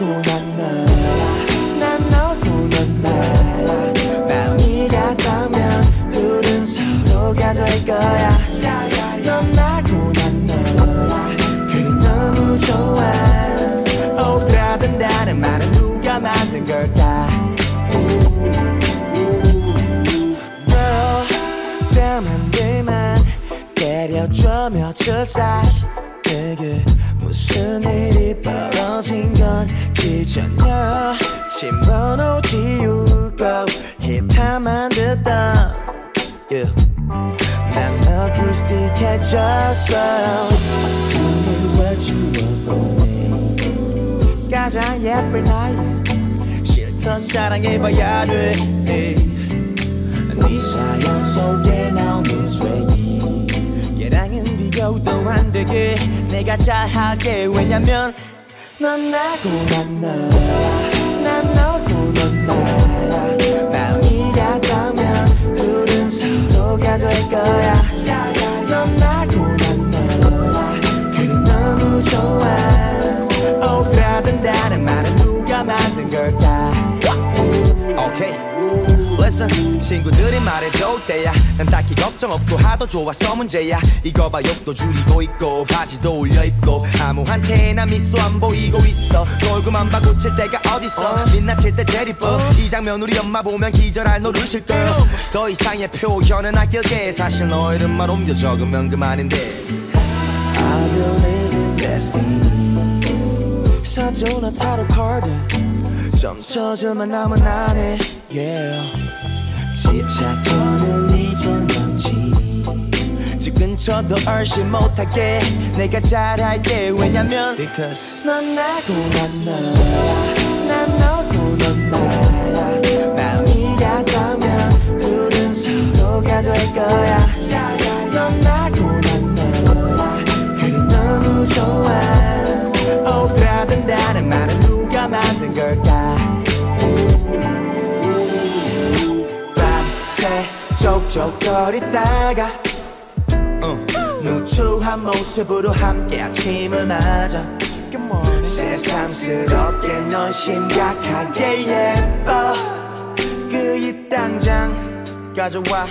난 너고 난 나 마음이 같다면 둘은 서로가 될 거야. 넌 나고 난 너야. 그림 너무 좋아. 오그라든다는 말은 누가 만든 걸까? Girl, 뺨 한 대만 때려줘 며칠 살. 내게 무슨 일이 벌어진 건지 전혀 침번호 지우고 힙합만 듣던 난 어쿠스틱해졌어. Tell me what you want from me. 가장 예쁜 나이 실컷 사랑해봐야 돼. 네 사연 속에 나오는 쓰레기 계량은 비교도 안 되게 내가 잘할게. 왜냐면 넌 나고 난 너야. 난 너고 넌 나야. 마음이 같다면 둘은 서로가 될 거야. 넌 나고 난 너야. 그림 너무 좋아. 오그라든다는 말은 누가 만든 걸까? 오케이 listen 친구들이 말해도 때야. 난 딱히 걱정 없고 하도 좋아서 문제야. 이거 봐 욕도 줄이고 있고 바지도 올려입고 아무한테나 미소 안 보이고 있어. 돌고만 봐 고칠 때가 어딨어. 민낯칠 때 제일 이뻐. 이 장면 우리 엄마 보면 기절할 노릇일 걸. 더 이상의 표현은 아껴게. 사실 너 이름만 옮겨 적으면 그만인데 I believe in destiny. 사줘 난 타로 카드 점쳐주면 나만 안해. 집착도는 이제 넘치니 집 근처도 얼씨 못하게 내가 잘할게. 왜냐면 넌 나고 난 너야. 난 너고 넌 나야. 마음이 같다면 둘은 서로가 될 거야. 넌 나고 난 너야. 그림 너무 좋아. 오그라든다는 말은 누가 만든 걸까? 쪽쪽거리다가 누추한 모습으로 함께 아침을 맞아. 새삼스럽게 넌 심각하게 예뻐. 그이 당장 가져와.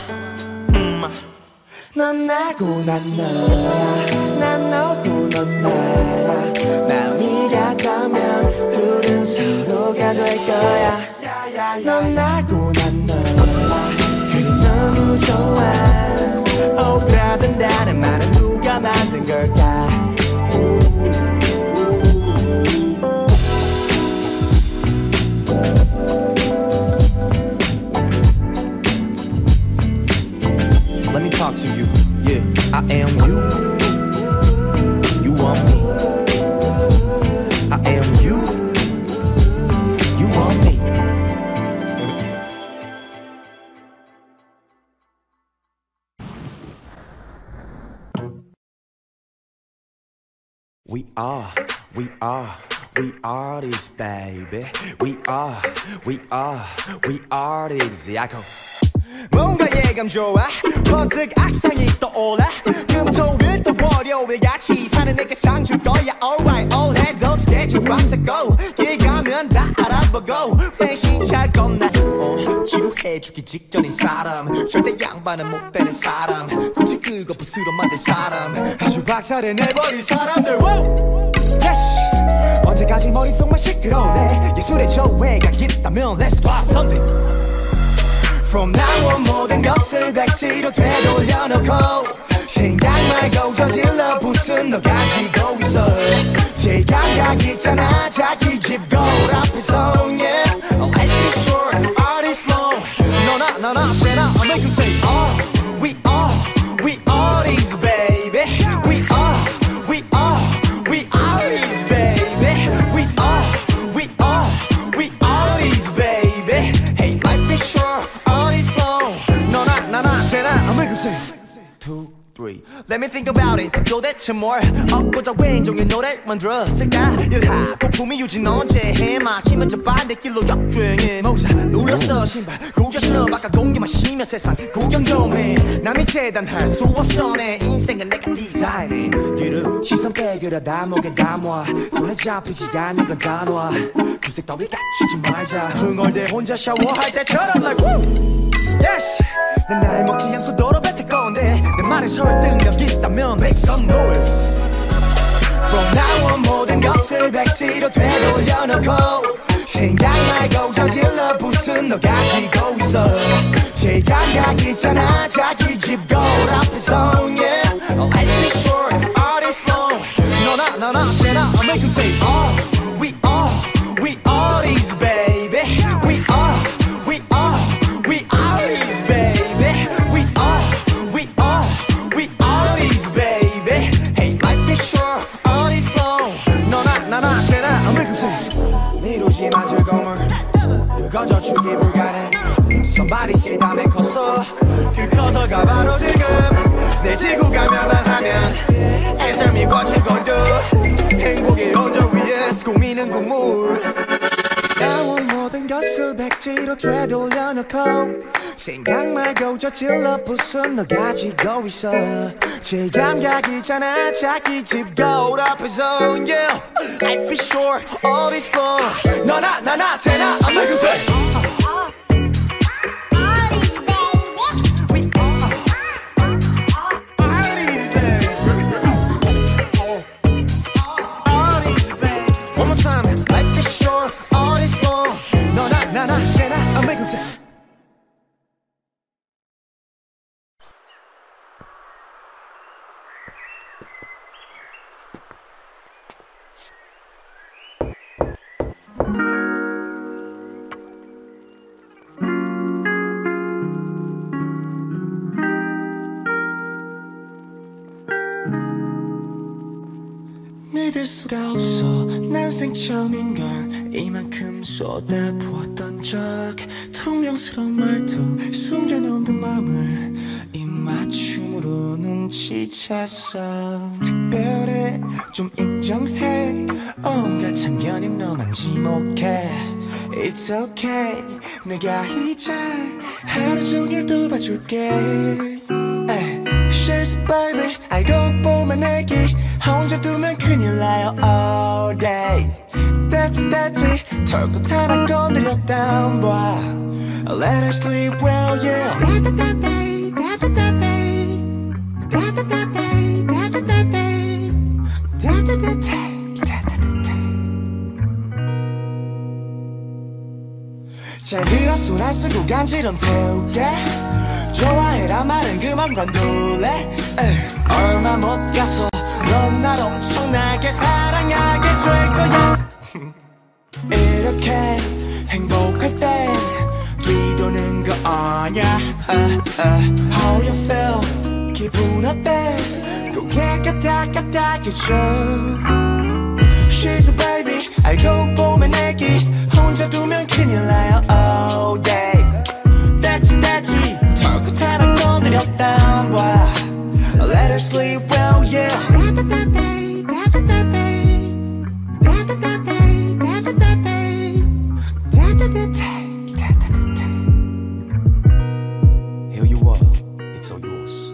넌 나고 난 너야. 난 너고 넌 나야. 마음이 같다면 둘은 서로가 될 거야. 넌 나고 난 너야. 너무 좋아. 오그라든다는 말은 누가 만든 걸까? Let me talk to you. Yeah, I am you. You want me. I am you. You want me. We are this baby. We are this. I go. 뭔가 예감 좋아. 번뜩 악상이 떠올라. 금토일 또 월요일 같이 사는 내게 상 줄 거야. Alright, all handle schedule 맞춰고 길 가면 다 알아보고 배신 잘 겁나. 지루해 죽기 직전인 사람. 절대 양반은 못 되는 사람. 굳이 끌고 부스러 만들 사람. 아주 박살을 내버린 사람들. Whoa! Yes! 언제까지 머릿속만 시끄러워해. 예술의 조회가 있다면 Let's try something. From now on 모든 것을 백지로 되돌려놓고 생각 말고 저질러 부순 너 가지고 있어. 제 감각 있잖아 자기 집 거울 앞에서. Yeah, I like this short art is long. 너나 쟤나 I make them say oh. We are this baby. We are this baby. We are this baby. Hey, life is short. Nah, I'm gonna say three. Let me think about it. 도대체 뭘 얻고자 왜 인종의 노래를 만들었을까? 일하 거품이 유진 언제 해 막히면 저 반대길로 역주행해. 모자 눌렀어 신발 구겨 신어 바깥 공기만 쉬며 세상 구경 좀 해. 남이 재단할 수 없어 내 인생은 내가 디자인해. 기름 시선 빼그려 다 목에 담아 손에 잡히지 않는 건 다 놔. 구색 더위 갖추지 말자. 흥얼대 혼자 샤워할 때처럼 like woo yes. 난 날 먹지 않고 너로 뱉을 건데 내 말에 설득력 있다면 make some noise. From now on 모든 것을 백지로 되돌려놓고 생각 말고 저질러 부순 너 가지고 있어. 제 감각 있잖아 자기 집 거울 앞에서 yeah. I'll act it short, all this long. No, no, no, no, 제나 I'll make him say oh, we are, we are these baby. We are, we are, we are these baby. 이루지마 즐거움을 그거 저축이 불가능. Somebody say 다 맺었어. 그 커서가 바로 지금 내 지구가 멸망하면 Answer me what you gon' do. 행복의 온전 위에서 고민은 국물. 나온 모든 것을 백지로 되돌려놓고 생각 말고 저질러 부순 너 가지고 있어. 제 감각이잖아 자기 집 거울 앞에서 yeah. Life is short, all is long. No, not, not, not, 제나 I'm making fun. 믿을 수가 없어 난 생처음인걸. 이만큼 쏟아부었던 적 퉁명스러운 말투 숨겨놓은 그 맘을 입맞춤으로 눈치챘어. 특별해 좀 인정해 온갖 참견임 너만 지목해. It's okay 내가 이제 하루종일 도와줄게. She's baby 알고 보면 알기 혼자 두면 큰일 나요 all day. 됐지 털끝 하나 건드렸다 안 봐. Let her sleep well yeah. 잘 들어 소란 쓰고 간지럼 태우게. 좋아해라 말은 그만 관둘래. 얼마 못 가서 넌 날 엄청나게 사랑하게 될 거야. 이렇게 행복할 때 뒤도는 거 아냐. How you feel 기분 어때. 고개 까딱까딱해줘. She's a baby 알고 보면 애기 혼자 두면 큰일 나요 all day. 됐지 털끝 하나 건드렸다 안 봐. Let her sleep well, yeah. Here you are, it's all yours.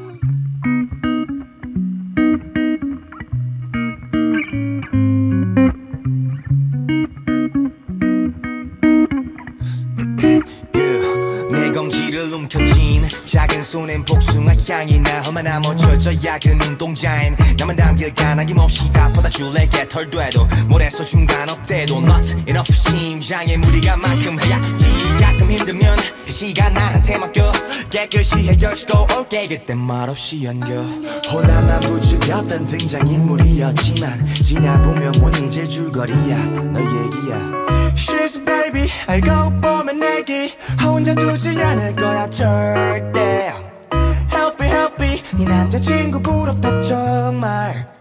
검지를 움켜쥔 작은 손엔 복숭아 향이 나 험한 나머져져 약은 운동자인 나만 남길 가나김없이 다 받아줄래. 개털돼도 뭐래서 중간 없대도 not enough. 심장에 무리가 만큼 해야지. 가끔 힘들면 그 시간 나한테 맡겨. 깨끗이 해결시고 올게 그때 말없이 연결. 호남아 부추겼던 등장인물이었지만 지나보면 못 잊을 줄거리야 너 얘기야. She's a baby 알고 보면 애기 혼자 두지 않을 거야 절대. Help me 네 남자친구 부럽다 정말.